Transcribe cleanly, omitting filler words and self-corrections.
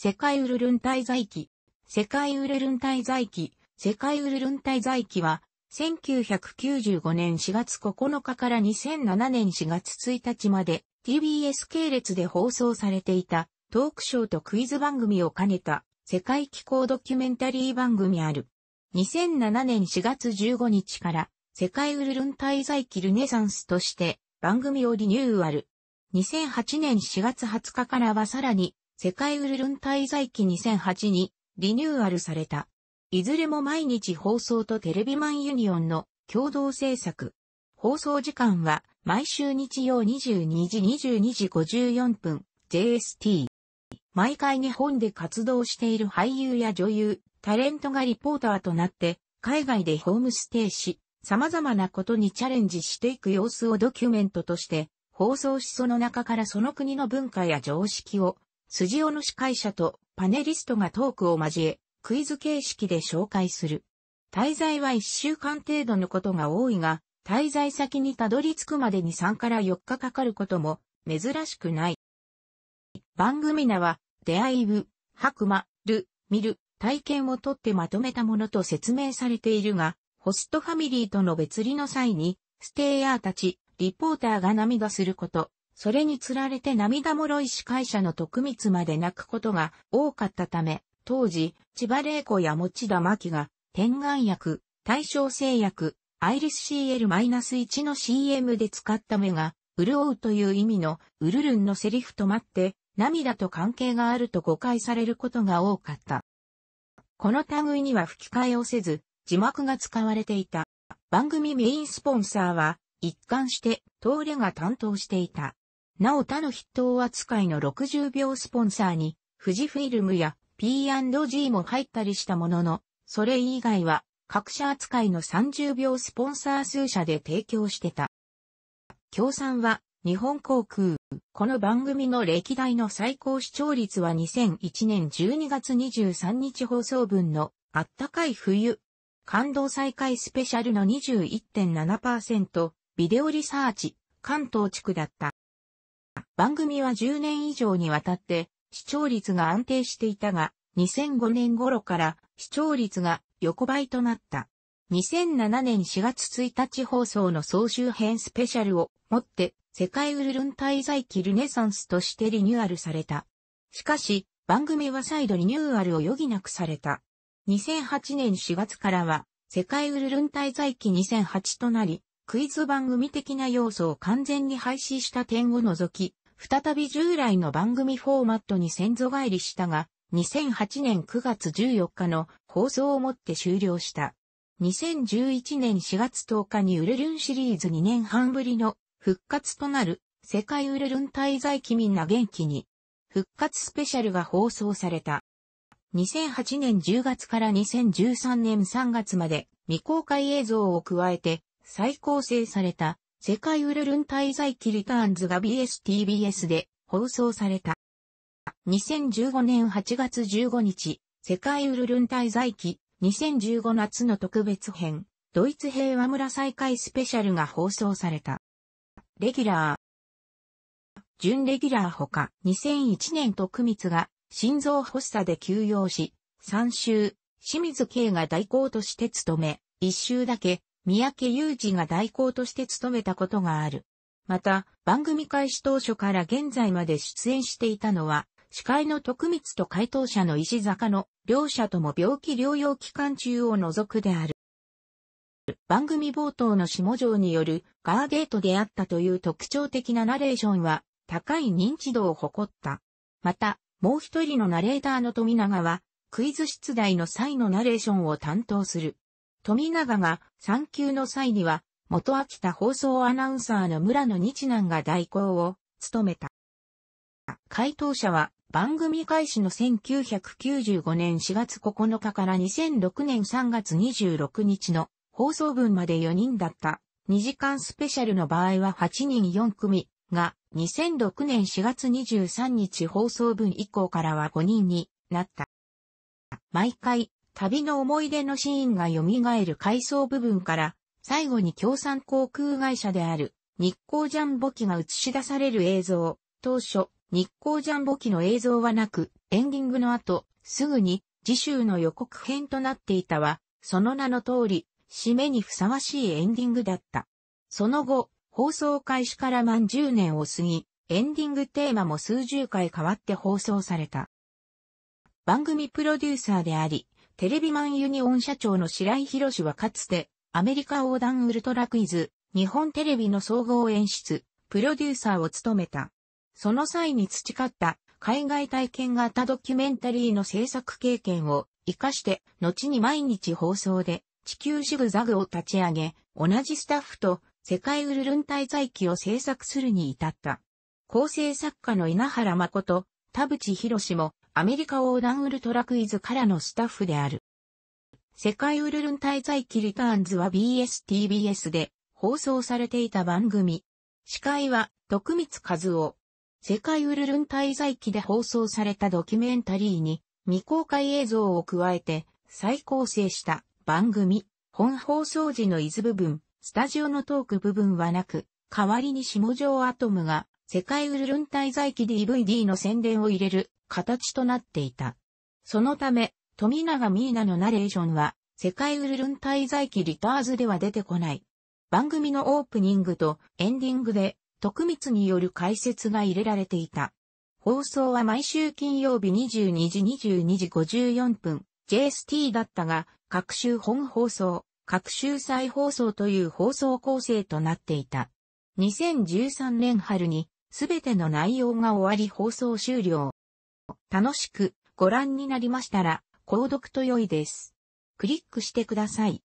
世界ウルルン滞在期。世界ウルルン滞在期。世界ウルルン滞在期は、1995年4月9日から2007年4月1日まで TBS 系列で放送されていたトークショーとクイズ番組を兼ねた世界気候ドキュメンタリー番組ある。2007年4月15日から世界ウルルン滞在期ルネサンスとして番組をリニューアル。2008年4月20日からはさらに世界ウルルン滞在期2008にリニューアルされた。いずれも毎日放送とテレビマンユニオンの共同制作。放送時間は毎週日曜22時-22時54分 JST。毎回日本で活動している俳優や女優、タレントがリポーターとなって海外でホームステイし、様々なことにチャレンジしていく様子をドキュメントとして放送し、その中からその国の文化や常識を筋尾の司会者とパネリストがトークを交え、クイズ形式で紹介する。滞在は1週間程度のことが多いが、滞在先にたどり着くまでに3から4日かかることも珍しくない。番組名は、出会い部、白馬、る、見る、体験をとってまとめたものと説明されているが、ホストファミリーとの別離の際に、ステイヤーたち、リポーターが涙すること、それにつられて涙もろい司会者の徳光まで泣くことが多かったため、当時、千葉玲子や持田真希が、点眼薬、大正製薬、アイリス CL-1 の CM で使った目が、潤うという意味の、ウルルンのセリフと待って、涙と関係があると誤解されることが多かった。この類には吹き替えをせず、字幕が使われていた。番組メインスポンサーは、一貫して、東レが担当していた。なお他の筆頭扱いの60秒スポンサーに、富士フィルムや、P&G も入ったりしたものの、それ以外は各社扱いの30秒スポンサー数社で提供してた。協賛は日本航空。この番組の歴代の最高視聴率は2001年12月23日放送分のあったかい冬。感動再会スペシャルの 21.7%、ビデオリサーチ、関東地区だった。番組は10年以上にわたって、視聴率が安定していたが、2005年頃から視聴率が横ばいとなった。2007年4月1日放送の総集編スペシャルをもって、世界ウルルン滞在期ルネサンスとしてリニューアルされた。しかし、番組は再度リニューアルを余儀なくされた。2008年4月からは、世界ウルルン滞在期2008となり、クイズ番組的な要素を完全に廃止した点を除き、再び従来の番組フォーマットに先祖返りしたが、2008年9月14日の放送をもって終了した。2011年4月10日にウルルンシリーズ2年半ぶりの復活となる世界ウルルン滞在期みんな元気に復活スペシャルが放送された。2008年10月から2013年3月まで未公開映像を加えて再構成された。世界ウルルン滞在期リターンズが BS-TBS で放送された。2015年8月15日、世界ウルルン滞在期2015夏の特別編、ドイツ平和村再会スペシャルが放送された。レギュラー、準レギュラーほか、2001年徳光が心臓発作で休養し、3週、清水圭が代行として務め、1週だけ、三宅裕司が代行として務めたことがある。また、番組開始当初から現在まで出演していたのは、司会の徳光と回答者の石坂の両者とも病気療養期間中を除くである。番組冒頭の下條によるガーゲートであったという特徴的なナレーションは高い認知度を誇った。また、もう一人のナレーターの富永は、クイズ出題の際のナレーションを担当する。富永が産休の際には、元秋田放送アナウンサーの村野日南が代行を務めた。回答者は、番組開始の1995年4月9日から2006年3月26日の放送分まで4人だった。2時間スペシャルの場合は8人4組が、2006年4月23日放送分以降からは5人になった。毎回、旅の思い出のシーンが蘇る回想部分から、最後に共産航空会社である日航ジャンボ機が映し出される映像、当初、日航ジャンボ機の映像はなく、エンディングの後、すぐに次週の予告編となっていたは、その名の通り、締めにふさわしいエンディングだった。その後、放送開始から満10年を過ぎ、エンディングテーマも数十回変わって放送された。番組プロデューサーであり、テレビマンユニオン社長の白井宏氏はかつて、アメリカ横断ウルトラクイズ、日本テレビの総合演出、プロデューサーを務めた。その際に培った海外体験型ドキュメンタリーの制作経験を活かして、後に毎日放送で地球シグザグを立ち上げ、同じスタッフと世界ウルルン滞在記を制作するに至った。構成作家の稲原誠、田淵博もアメリカ横断ウルトラクイズからのスタッフである。世界ウルルン滞在記リターンズは BS-TBS で放送されていた番組。司会は徳光和夫。世界ウルルン滞在記で放送されたドキュメンタリーに未公開映像を加えて再構成した番組。本放送時の伊豆部分、スタジオのトーク部分はなく、代わりに下條アトムが世界ウルルン滞在記 DVD の宣伝を入れる形となっていた。そのため、富永美奈のナレーションは世界ウルルン滞在記リターズでは出てこない。番組のオープニングとエンディングで徳光による解説が入れられていた。放送は毎週金曜日22時54分 JST だったが、各週本放送、各週再放送という放送構成となっていた。2013年春にすべての内容が終わり放送終了。楽しくご覧になりましたら購読と良いです。クリックしてください。